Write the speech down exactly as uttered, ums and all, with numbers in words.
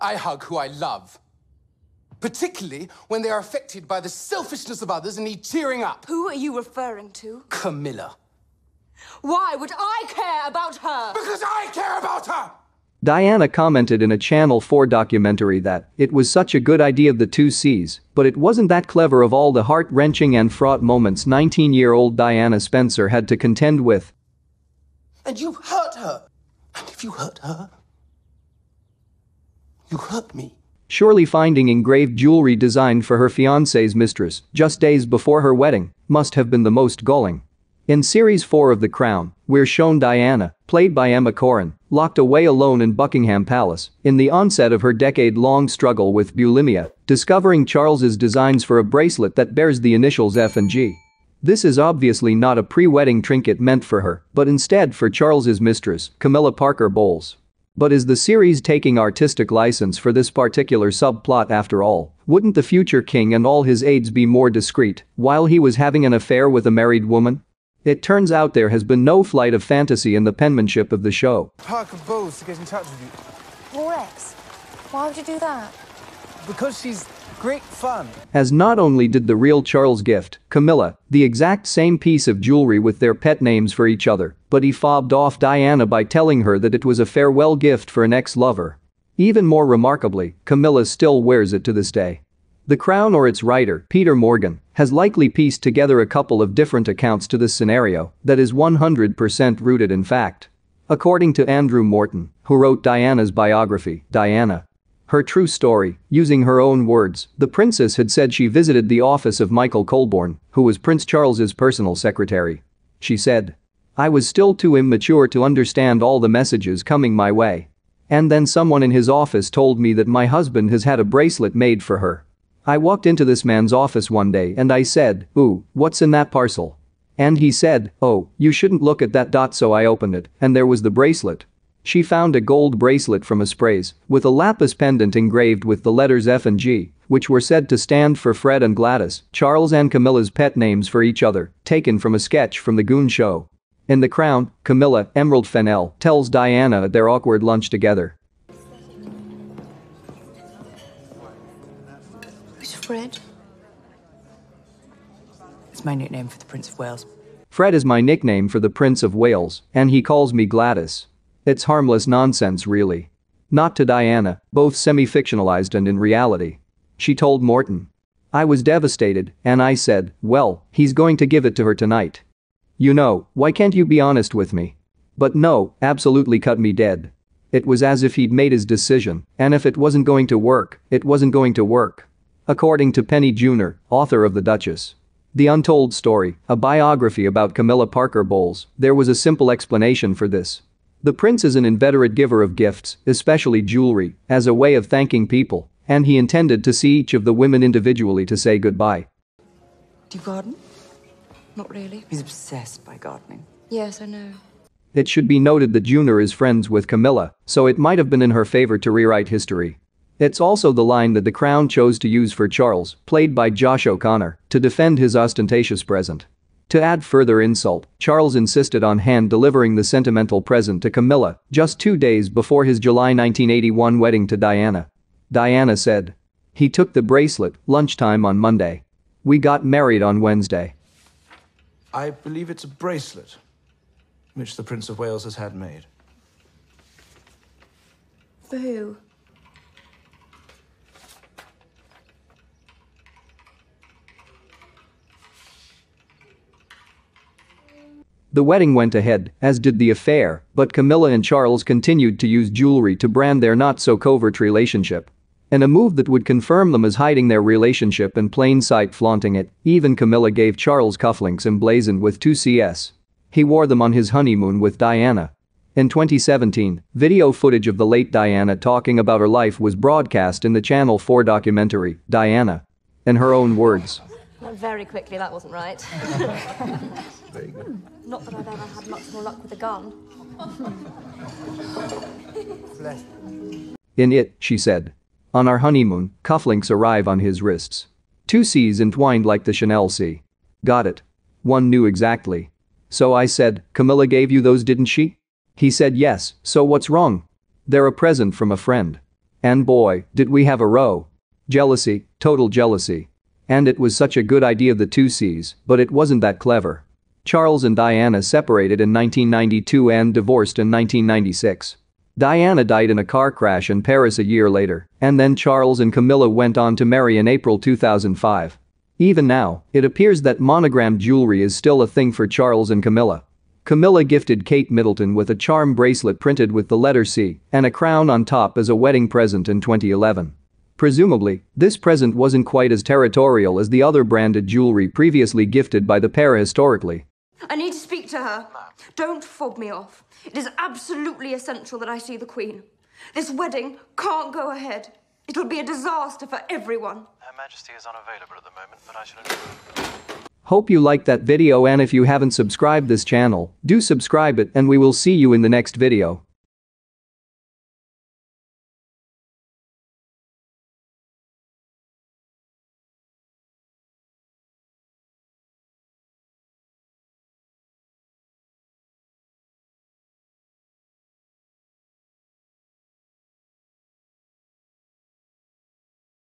I hug who I love, particularly when they are affected by the selfishness of others and need cheering up. Who are you referring to? Camilla. Why would I care about her? Because I care about her! Diana commented in a Channel four documentary that it was such a good idea of the two C's, but it wasn't that clever of all the heart-wrenching and fraught moments nineteen-year-old Diana Spencer had to contend with. And you hurt her. And if you hurt her, you hurt me. Surely finding engraved jewelry designed for her fiancé's mistress just days before her wedding must have been the most galling. In Series four of The Crown, we're shown Diana, played by Emma Corrin, locked away alone in Buckingham Palace, in the onset of her decade-long struggle with bulimia, discovering Charles's designs for a bracelet that bears the initials F and G. This is obviously not a pre-wedding trinket meant for her, but instead for Charles's mistress, Camilla Parker Bowles. But is the series taking artistic license for this particular subplot after all? Wouldn't the future king and all his aides be more discreet while he was having an affair with a married woman? It turns out there has been no flight of fantasy in the penmanship of the show. Parker Bowles to get in touch with you. Your ex? Why would you do that? Because she's great fun. As not only did the real Charles gift Camilla the exact same piece of jewelry with their pet names for each other, but he fobbed off Diana by telling her that it was a farewell gift for an ex-lover. Even more remarkably, Camilla still wears it to this day. The Crown or its writer, Peter Morgan, has likely pieced together a couple of different accounts to this scenario that is one hundred percent rooted in fact. According to Andrew Morton, who wrote Diana's biography, Diana, Her True Story, using her own words, the princess had said she visited the office of Michael Colborn, who was Prince Charles's personal secretary. She said, "I was still too immature to understand all the messages coming my way. And then someone in his office told me that my husband has had a bracelet made for her. I walked into this man's office one day and I said, ooh, what's in that parcel? And he said, oh, you shouldn't look at that dot so I opened it, and there was the bracelet." She found a gold bracelet from Aspreys with a lapis pendant engraved with the letters F and G, which were said to stand for Fred and Gladys, Charles and Camilla's pet names for each other, taken from a sketch from the Goon Show. In The Crown, Camilla, Emerald Fennell, tells Diana at their awkward lunch together. Fred? It's my nickname for the Prince of Wales. Fred is my nickname for the Prince of Wales, and he calls me Gladys. It's harmless nonsense, really. Not to Diana, both semi-fictionalized and in reality. She told Morton, "I was devastated, and I said, well, he's going to give it to her tonight. You know, why can't you be honest with me? But no, absolutely cut me dead. It was as if he'd made his decision, and if it wasn't going to work, it wasn't going to work." According to Penny Junor, author of The Duchess, The Untold Story, a biography about Camilla Parker Bowles, there was a simple explanation for this. The prince is an inveterate giver of gifts, especially jewelry, as a way of thanking people, and he intended to see each of the women individually to say goodbye. Do you garden? Not really. He's obsessed by gardening. Yes, I know. It should be noted that Junor is friends with Camilla, so it might have been in her favor to rewrite history. It's also the line that The Crown chose to use for Charles, played by Josh O'Connor, to defend his ostentatious present. To add further insult, Charles insisted on hand-delivering the sentimental present to Camilla just two days before his July nineteen eighty-one wedding to Diana. Diana said, "He took the bracelet lunchtime on Monday. We got married on Wednesday." I believe it's a bracelet which the Prince of Wales has had made. For who? The wedding went ahead, as did the affair, but Camilla and Charles continued to use jewelry to brand their not-so-covert relationship. In a move that would confirm them as hiding their relationship in plain sight, flaunting it, even Camilla gave Charles cufflinks emblazoned with two C's. He wore them on his honeymoon with Diana. In twenty seventeen, video footage of the late Diana talking about her life was broadcast in the Channel four documentary, Diana. In her own words, "Not very quickly, that wasn't right." Very good. Not that I've ever had much more luck with a gun. In it, she said, "On our honeymoon, cufflinks arrive on his wrists. Two C's entwined like the Chanel C. Got it. One knew exactly. So I said, Camilla gave you those, didn't she? He said yes, so what's wrong? They're a present from a friend. And boy, did we have a row. Jealousy, total jealousy. And it was such a good idea, the two C's, but it wasn't that clever. Charles and Diana separated in nineteen ninety-two and divorced in nineteen ninety-six. Diana died in a car crash in Paris a year later, and then Charles and Camilla went on to marry in April two thousand five. Even now, it appears that monogrammed jewelry is still a thing for Charles and Camilla. Camilla gifted Kate Middleton with a charm bracelet printed with the letter C and a crown on top as a wedding present in twenty eleven. Presumably, this present wasn't quite as territorial as the other branded jewelry previously gifted by the pair historically. I need to speak to her. Don't fob me off. It is absolutely essential that I see the Queen. This wedding can't go ahead. It'll be a disaster for everyone. Her Majesty is unavailable at the moment, but I shall... Hope you liked that video, and if you haven't subscribed this channel, do subscribe it, and we will see you in the next video.